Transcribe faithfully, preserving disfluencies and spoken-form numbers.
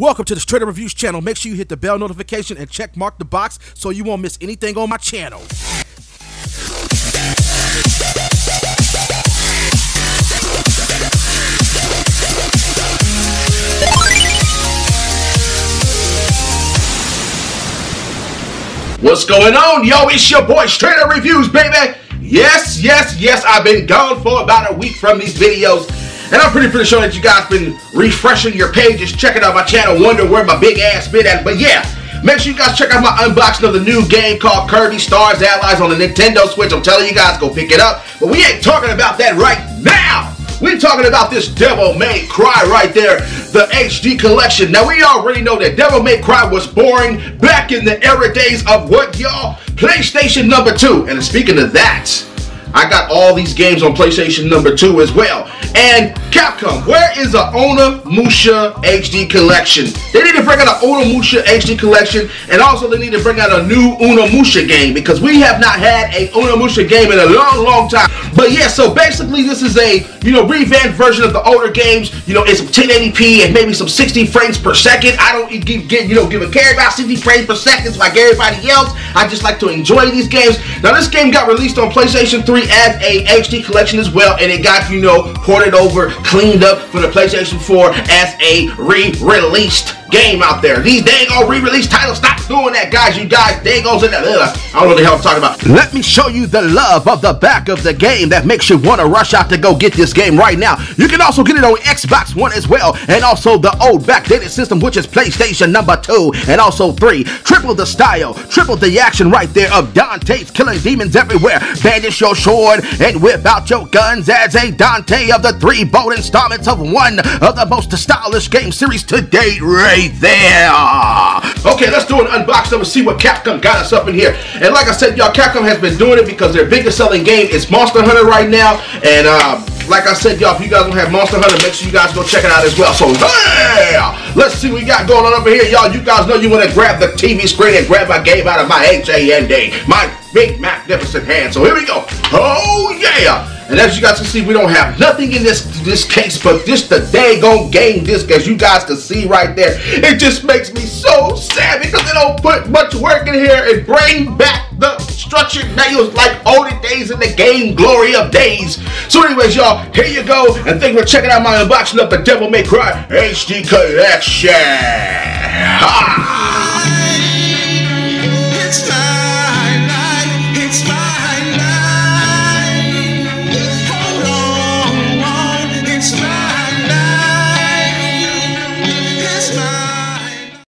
Welcome to the Straight Up Reviews channel. Make sure you hit the bell notification and check mark the box so you won't miss anything on my channel. What's going on, yo? It's your boy Straight Up Reviews, baby. Yes, yes, yes, I've been gone for about a week from these videos. And I'm pretty pretty sure that you guys been refreshing your pages, checking out my channel, wondering where my big ass been at. But yeah, make sure you guys check out my unboxing of the new game called Kirby Stars Allies on the Nintendo Switch. I'm telling you guys, go pick it up. But we ain't talking about that right now. We're talking about this Devil May Cry right there, the H D collection. Now we already know that Devil May Cry was boring back in the era days of what, y'all? PlayStation number two. And speaking of that, I got all these games on PlayStation number two as well. And Capcom, where is the Onimusha H D collection? They need to bring out an Onimusha H D collection, and also they need to bring out a new Onimusha game, because we have not had a Onimusha game in a long, long time. But yeah, so basically this is a, you know, revamped version of the older games. You know, it's ten eighty p and maybe some sixty frames per second. I don't give, give you know give a care about sixty frames per second like everybody else. I just like to enjoy these games. Now this game got released on PlayStation three as a H D collection as well, and it got, you know, ported over, cleaned up for the PlayStation four as a re-released game out there. These dang old re-released titles, stop doing that, guys. You guys, dang goes in that. Ugh, I don't know what the hell I'm talking about. Let me show you the love of the back of the game that makes you want to rush out to go get this game right now. You can also get it on Xbox One as well, and also the old backdated system, which is PlayStation number two and also three. Triple the style, triple the action right there of Dante's killing demons everywhere. Banish your sword and whip out your guns as a Dante of the three bold installments of one of the most stylish game series to date, right there. Okay, let's do an unboxing and see what Capcom got us up in here. And like I said, y'all, Capcom has been doing it because their biggest selling game is Monster Hunter right now. And uh, like I said, y'all, if you guys don't have Monster Hunter, make sure you guys go check it out as well. So yeah, let's see what we got going on over here, y'all. You guys know you want to grab the T V screen and grab my game out of my H A N D, my big magnificent hand. So here we go. Oh yeah. And as you guys can see, we don't have nothing in this this case but just the daggone game disc, as you guys can see right there. It just makes me so sad because they don't put much work in here and bring back the structured manuals like olden days in the game glory of days. So anyways, y'all, here you go, and thanks for checking out my unboxing of the Devil May Cry H D collection. Ah. It's time. Smile.